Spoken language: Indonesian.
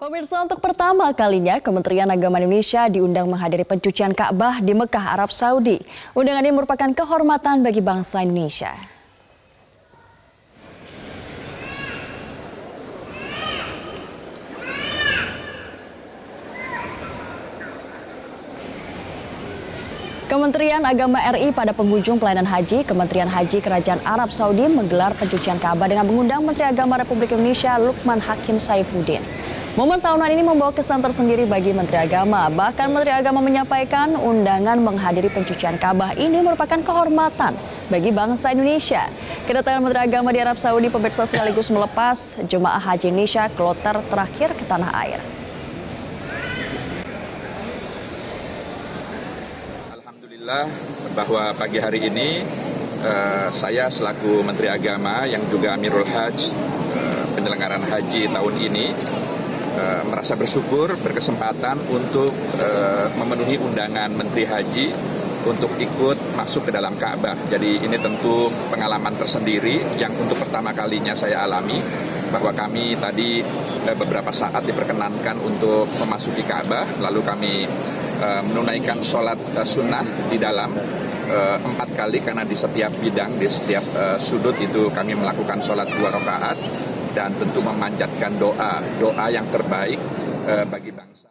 Pemirsa, untuk pertama kalinya Kementerian Agama Indonesia diundang menghadiri pencucian Ka'bah di Mekah, Arab Saudi. Undangan ini merupakan kehormatan bagi bangsa Indonesia. Kementerian Agama RI pada penghujung pelayanan haji, Kementerian Haji Kerajaan Arab Saudi menggelar pencucian Ka'bah dengan mengundang Menteri Agama Republik Indonesia Lukman Hakim Saifuddin. Momen tahunan ini membawa kesan tersendiri bagi Menteri Agama. Bahkan Menteri Agama menyampaikan undangan menghadiri pencucian Ka'bah ini merupakan kehormatan bagi bangsa Indonesia. Kedatangan Menteri Agama di Arab Saudi pemirsa sekaligus melepas jemaah haji Indonesia kloter terakhir ke tanah air. Bahwa pagi hari ini saya selaku Menteri Agama yang juga Amirul Hajj penyelenggaraan haji tahun ini merasa bersyukur berkesempatan untuk memenuhi undangan Menteri Haji untuk ikut masuk ke dalam Ka'bah. Jadi ini tentu pengalaman tersendiri yang untuk pertama kalinya saya alami, bahwa kami tadi beberapa saat diperkenankan untuk memasuki Ka'bah, lalu kami menunaikan sholat sunnah di dalam 4 kali, karena di setiap bidang, di setiap sudut itu kami melakukan sholat 2 rakaat dan tentu memanjatkan doa yang terbaik bagi bangsa.